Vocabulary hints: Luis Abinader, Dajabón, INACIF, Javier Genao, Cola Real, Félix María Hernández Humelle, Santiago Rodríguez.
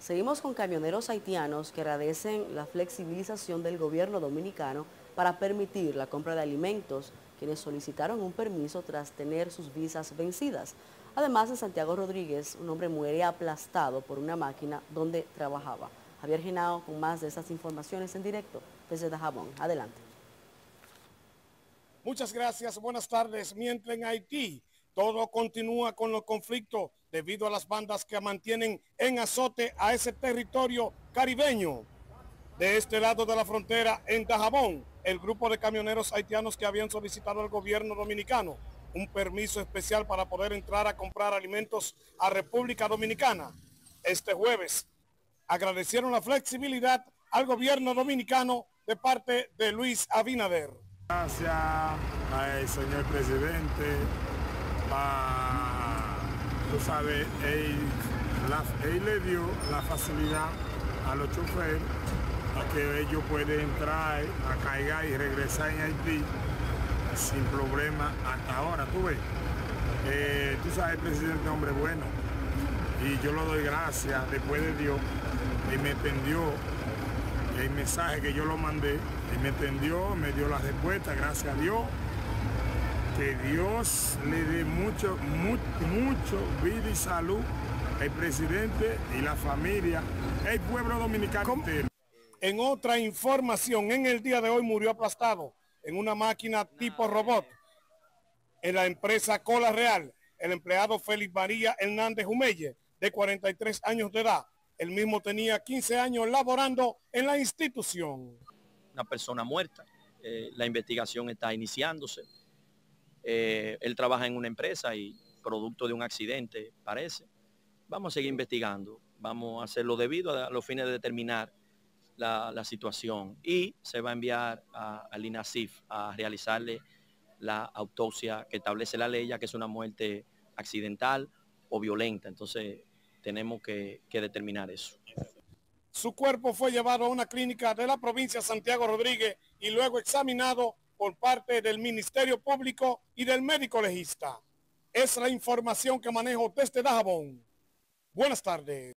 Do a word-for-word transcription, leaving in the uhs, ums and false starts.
Seguimos con camioneros haitianos que agradecen la flexibilización del gobierno dominicano para permitir la compra de alimentos, quienes solicitaron un permiso tras tener sus visas vencidas. Además, en Santiago Rodríguez, un hombre muere aplastado por una máquina donde trabajaba. Javier Genao con más de estas informaciones en directo desde Dajabón. Adelante. Muchas gracias, buenas tardes. Mientras en Haití todo continúa con los conflictos debido a las bandas que mantienen en azote a ese territorio caribeño. De este lado de la frontera, en Dajabón, el grupo de camioneros haitianos que habían solicitado al gobierno dominicano un permiso especial para poder entrar a comprar alimentos a República Dominicana, este jueves agradecieron la flexibilidad al gobierno dominicano de parte de Luis Abinader. Gracias al señor presidente, a, tú sabes, él, la, él le dio la facilidad a los choferes a que ellos pueden entrar a cargar y regresar en Haití sin problema hasta ahora, tú ves. Eh, tú sabes, el presidente, hombre bueno, y yo le doy gracias después de Dios, y me entendió el mensaje que yo lo mandé, y me entendió, me dio la respuesta, gracias a Dios. Que Dios le dé mucho, mucho, mucho vida y salud al presidente y la familia, el pueblo dominicano. ¿Cómo? En otra información, en el día de hoy murió aplastado en una máquina tipo robot en la empresa Cola Real el empleado Félix María Hernández Humelle, de cuarenta y tres años de edad. Él mismo tenía quince años laborando en la institución. Una persona muerta, eh, la investigación está iniciándose. Eh, él trabaja en una empresa y producto de un accidente, parece. Vamos a seguir investigando, vamos a hacer lo debido a los fines de determinar la, la situación, y se va a enviar al INACIF a realizarle la autopsia que establece la ley, ya que es una muerte accidental o violenta. Entonces tenemos que, que determinar eso. Su cuerpo fue llevado a una clínica de la provincia de Santiago Rodríguez y luego examinado por parte del Ministerio Público y del médico legista. Es la información que manejo desde Dajabón. Buenas tardes.